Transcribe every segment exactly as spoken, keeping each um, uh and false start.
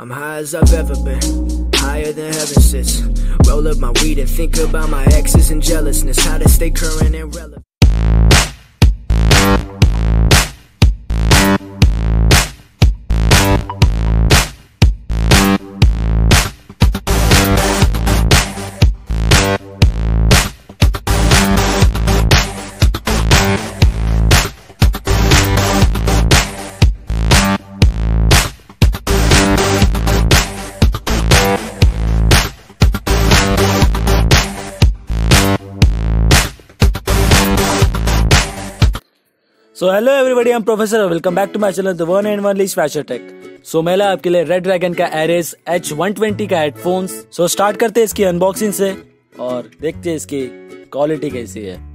I'm high as I've ever been, higher than heaven sits. Roll up my weed and think about my exes and jealousness, how to stay current and relevant. So hello everybody, I am professor, welcome back to my channel the one and only स्पैशर take. So मैं लाया आपके लिए Redragon का Ares H one twenty का headphones. So so, start करते हैं इसकी unboxing से और देखते हैं इसकी क्वालिटी कैसी है।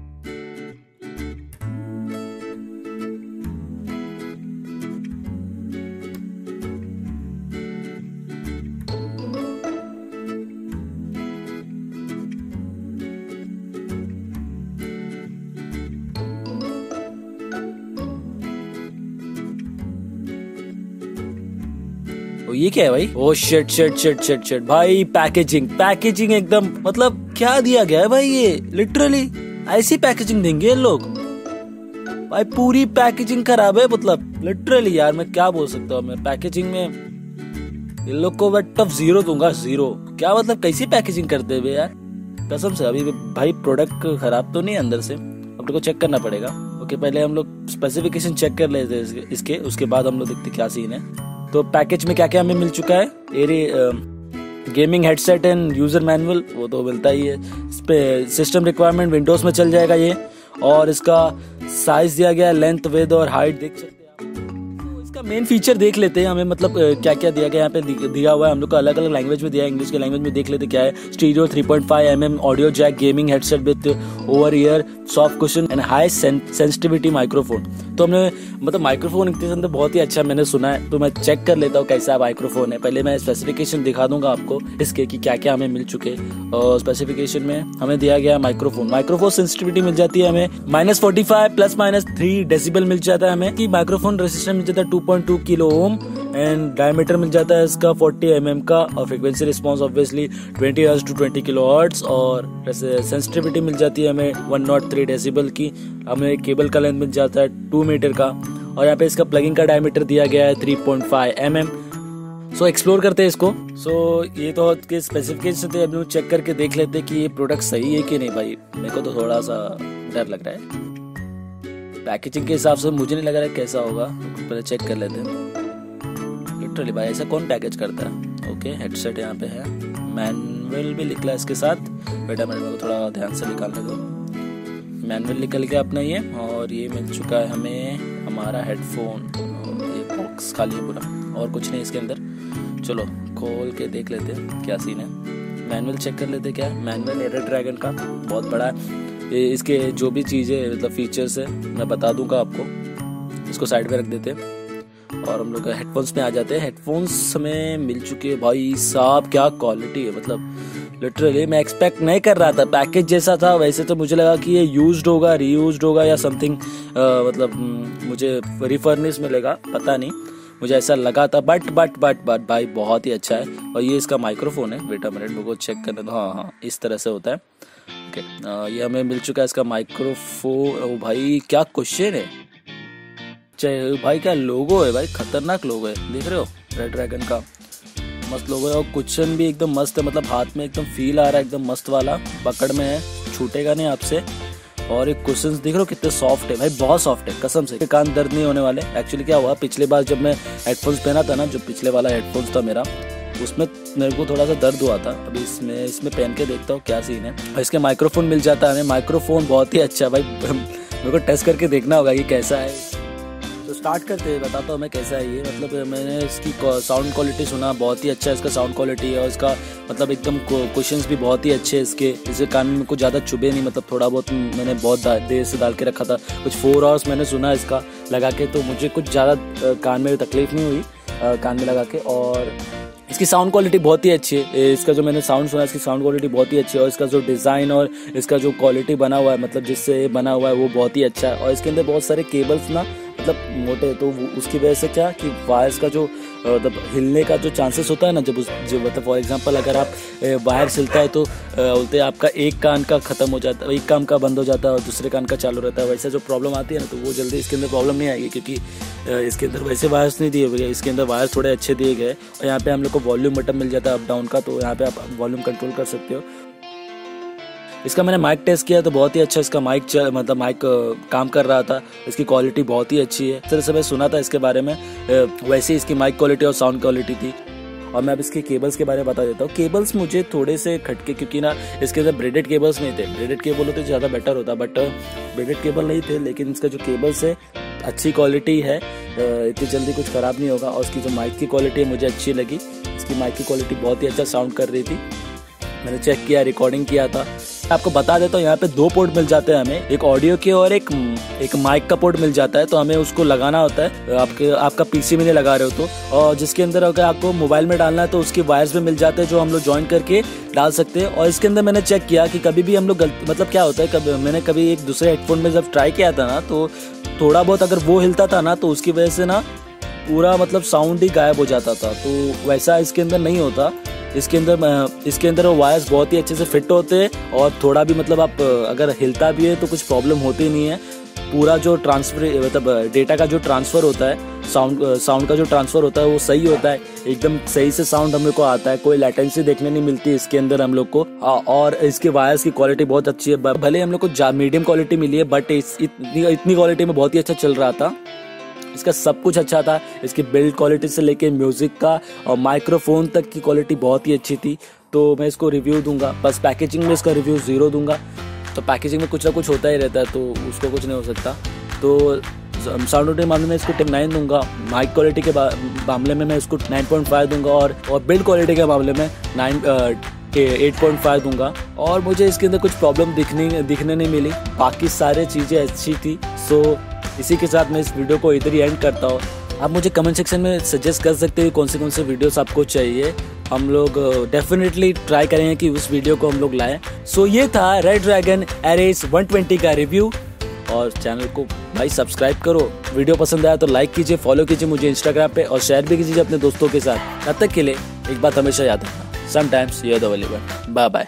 ये क्या है भाई? Oh shit shit shit shit shit भाई, पैकेजिंग पैकेजिंग एकदम, मतलब क्या दिया गया है भाई, ये लिटरली ऐसी पैकेजिंग देंगे ये लोग भाई। पूरी पैकेजिंग खराब है, मतलब लिटरली यार मैं क्या बोल सकता हूँ। मैं पैकेजिंग में इन लोग को बट टफ जीरो दूंगा, जीरो। क्या मतलब कैसी पैकेजिंग करते हुए यार, कसम से। अभी भाई प्रोडक्ट खराब तो नहीं अंदर से, अपने को चेक करना पड़ेगा। ओके, पहले हम लोग स्पेसिफिकेशन चेक कर लेते हैं इसके, उसके बाद हम लोग देखते क्या सीन है। तो पैकेज में क्या क्या हमें मिल चुका है, Ares gaming headset and user manual, वो तो मिलता ही है। इस पर सिस्टम रिक्वायरमेंट विंडोज़ में चल जाएगा ये, और इसका साइज़ दिया गया है, लेंथ विड्थ और हाइट देख सकते हैं। इसका मेन फीचर देख लेते हैं हमें, मतलब क्या क्या दिया गया यहाँ पे दिया हुआ है। हम लोग को अलग अलग लैंग्वेज में दिया है, इंग्लिश के लैंग्वेज में देख लेते क्या है। Stereo three point five M M audio jack, gaming headset with over ear, soft cushion and high sensitivity microphone. तो हमने मतलब माइक्रोफोन इतने अंदर बहुत ही अच्छा मैंने सुना है, तो मैं चेक कर लेता हूँ कैसा माइक्रोफोन है। पहले मैं स्पेसिफिकेशन दिखा दूंगा आपको इसके कि क्या क्या हमें मिल चुके। और स्पेसिफिकेशन में हमें दिया गया माइक्रोफोन माइक्रोफोन सेंसिटिविटी मिल जाती है हमें minus forty five plus minus three decibel मिल जाता है हमें। कि माइक्रोफोन रेजिस्टेंस मिल जाता है two point two kilo ohm and diameter मिल जाता है इसका फोर्टी एम एम का, और frequency response obviously twenty hertz to twenty kilo hertz. और सेंसिटिविटी मिल जाती है हमें वन नॉट थ्री डेसिबल की। हमें केबल का लेंथ मिल जाता है टू मीटर का, और यहाँ पे इसका प्लगिंग का डायमीटर दिया गया है three point five M M. So explore करते हैं इसको। सो so, ये तो के स्पेसिफिकेशन थे, अब चेक करके देख लेते हैं कि ये प्रोडक्ट सही है कि नहीं। भाई मेरे को तो थोड़ा सा डर लग रहा है, पैकेजिंग के हिसाब से मुझे नहीं लग रहा है कैसा होगा। पहले चेक कर लेते हैं। लिटरली भाई ऐसा कौन पैकेज करता है। ओके, हेडसेट यहाँ पे है, मैनुअल भी निकला इसके साथ। बेटा मैंने को थोड़ा ध्यान से निकालने दो। मैनुअल निकल गया अपना ये, और ये मिल चुका है हमें हमारा हेडफोन। ये बॉक्स खाली है पूरा, और कुछ नहीं इसके अंदर। चलो खोल के देख लेते हैं क्या सीन है। मैनुअल चेक कर लेते हैं क्या है। मैनुअल रेड्रैगन का बहुत बड़ा है, इसके जो भी चीज़ें मतलब फीचर्स है मैं बता दूंगा आपको। इसको साइड में रख देते हैं और हम लोग हेडफोन्स में आ जाते हैं। हेडफोन्स हमें मिल चुके हैं भाई साहब, क्या क्वालिटी है। मतलब लिटरली मैं एक्सपेक्ट नहीं कर रहा था, पैकेज जैसा था वैसे। तो मुझे लगा कि ये यूज्ड होगा, रीयूज्ड होगा या समथिंग, मतलब मुझे रिफर्निश मिलेगा, पता नहीं, मुझे ऐसा लगा था। बट बट बट बट भाई बहुत ही अच्छा है। और ये इसका माइक्रोफोन है, वेट अ मिनट मेरे को चेक करना। हाँ हाँ इस तरह से होता है। ओके okay, ये हमें मिल चुका है इसका माइक्रोफोन। भाई क्या क्वेश्चन है भाई, क्या लोगो है भाई, खतरनाक लोगो है, देख रहे हो रेड्रैगन का मस्त लोगो है। और कुशन भी एकदम मस्त है, मतलब हाथ में एकदम फील आ रहा है, एकदम मस्त वाला पकड़ में है, छूटेगा नहीं आपसे। और एक कुशंस देख रहे हो कितने सॉफ्ट है भाई, बहुत सॉफ्ट है कसम से, कान दर्द नहीं होने वाले। एक्चुअली क्या हुआ, पिछले बार जब मैं हेडफोन्स पहना था ना, जो पिछले वाला हेडफोन्स था मेरा, उसमें मेरे को थोड़ा सा दर्द हुआ था। अभी इसमें इसमें पहन के देखता हूँ क्या सीन है। और इसके माइक्रोफोन मिल जाता है हमें, माइक्रोफोन बहुत ही अच्छा भाई। मेरे को टेस्ट करके देखना होगा कि कैसा है। स्टार्ट करते हैं, बताता हूँ मैं कैसा है ये। मतलब मैंने इसकी साउंड क्वालिटी सुना, बहुत ही अच्छा इसका साउंड क्वालिटी है। और इसका मतलब एकदम कुशन्स भी बहुत ही अच्छे इसके, इसके कान में कुछ ज़्यादा चुभे नहीं। मतलब थोड़ा बहुत मैंने बहुत देर से डाल के रखा था, कुछ फोर आवर्स मैंने सुना इसका लगा के, तो मुझे कुछ ज़्यादा कान में तकलीफ नहीं हुई कान में लगा के। और इसकी साउंड क्वालिटी बहुत ही अच्छी है, इसका जो मैंने साउंड सुना इसकी साउंड क्वालिटी बहुत ही अच्छी है। और इसका जो डिज़ाइन और इसका जो क्वालिटी बना हुआ है, मतलब जिससे बना हुआ है वो बहुत ही अच्छा है। और इसके अंदर बहुत सारे केबल्स ना मतलब मोटे, तो उसकी वजह से क्या कि वायर्स का जो मतलब हिलने का जो चांसेस होता है ना, जब उस जो मतलब फॉर एग्जांपल अगर आप वायर हिलता है तो बोलते हैं आपका एक कान का ख़त्म हो जाता है, एक कान का बंद हो जाता है और दूसरे कान का चालू रहता है। वैसा जो प्रॉब्लम आती है ना तो वो जल्दी इसके अंदर प्रॉब्लम नहीं आएगी, क्योंकि इसके अंदर वैसे वायर्स नहीं दिए गए, इसके अंदर वायर्स थोड़े अच्छे दिए गए। और यहाँ पे हम लोग को वॉल्यूम बटन मिल जाता है अप डाउन का, तो यहाँ पे आप वॉल्यूम कंट्रोल कर सकते हो। इसका मैंने माइक टेस्ट किया तो बहुत ही अच्छा इसका माइक मतलब माइक काम कर रहा था, इसकी क्वालिटी बहुत ही अच्छी है। इस तरह से मैं सुना था इसके बारे में, वैसे इसकी माइक क्वालिटी और साउंड क्वालिटी थी। और मैं अब इसके केबल्स के बारे में बता देता हूँ। केबल्स मुझे थोड़े से खटके, क्योंकि ना इसके अंदर ब्रेडेड केबल्स नहीं थे, ब्रेडेड केबल होते ज़्यादा बेटर होता, बट ब्रेडेड केबल नहीं थे। लेकिन इसका जो केबल्स है अच्छी क्वालिटी है, इतनी जल्दी कुछ ख़राब नहीं होगा। और उसकी जो माइक की क्वालिटी है मुझे अच्छी लगी, इसकी माइक की क्वालिटी बहुत ही अच्छा साउंड कर रही थी। मैंने चेक किया, रिकॉर्डिंग किया था। आपको बता देता हूँ यहाँ पे दो पोर्ट मिल जाते हैं हमें, एक ऑडियो के और एक एक माइक का पोर्ट मिल जाता है, तो हमें उसको लगाना होता है। आपके आपका पीसी में नहीं लगा रहे हो तो, और जिसके अंदर अगर आपको मोबाइल में डालना है तो उसके वायर्स भी मिल जाते हैं जो हम लोग ज्वाइन करके डाल सकते हैं। और इसके अंदर मैंने चेक किया कि कभी भी हम लोग गलत मतलब क्या होता है, कभी मैंने कभी एक दूसरे हेडफोन में जब ट्राई किया था ना तो थोड़ा बहुत अगर वो हिलता था ना तो उसकी वजह से ना पूरा मतलब साउंड ही गायब हो जाता था। तो वैसा इसके अंदर नहीं होता, इसके अंदर इसके अंदर वायर्स बहुत ही अच्छे से फिट होते हैं और थोड़ा भी मतलब आप अगर हिलता भी है तो कुछ प्रॉब्लम होती नहीं है। पूरा जो ट्रांसफर मतलब डेटा का जो ट्रांसफ़र होता है, साउंड साउंड का जो ट्रांसफ़र होता है वो सही होता है, एकदम सही से साउंड हम लोग को आता है, कोई लेटेंसी देखने नहीं मिलती इसके अंदर हम लोग को। और इसके वायर्स की क्वालिटी बहुत अच्छी है, भले हम लोग को मीडियम क्वालिटी मिली है बट इतनी इतनी क्वालिटी में बहुत ही अच्छा चल रहा था। इसका सब कुछ अच्छा था, इसकी बिल्ड क्वालिटी से लेके म्यूज़िक का और माइक्रोफोन तक की क्वालिटी बहुत ही अच्छी थी। तो मैं इसको रिव्यू दूंगा, बस पैकेजिंग में इसका रिव्यू ज़ीरो दूंगा। तो पैकेजिंग में कुछ ना कुछ होता ही रहता है, तो उसको कुछ नहीं हो सकता। तो साउंड के मामले में इसको टेन नाइन दूंगा, माइक क्वालिटी के मामले में मैं इसको नाइन पॉइंट फाइव दूंगा और, और बिल्ड क्वालिटी के मामले में नाइन एट पॉइंट फाइव दूंगा। और मुझे इसके अंदर कुछ प्रॉब्लम दिखने दिखने नहीं मिली, बाकी सारी चीज़ें अच्छी थी। सो इसी के साथ मैं इस वीडियो को इधर ही एंड करता हूँ। आप मुझे कमेंट सेक्शन में सजेस्ट कर सकते हैं कौन से कौन से वीडियोस आपको चाहिए, हम लोग डेफिनेटली ट्राई करेंगे कि उस वीडियो को हम लोग लाएँ। सो ये था रेड्रैगन एरेस वन ट्वेंटी का रिव्यू। और चैनल को भाई सब्सक्राइब करो, वीडियो पसंद आया तो लाइक कीजिए, फॉलो कीजिए मुझे इंस्टाग्राम पे और शेयर भी कीजिए अपने दोस्तों के साथ। तब तक के लिए एक बात हमेशा याद रखना, sometimes you are the only one. Bye bye.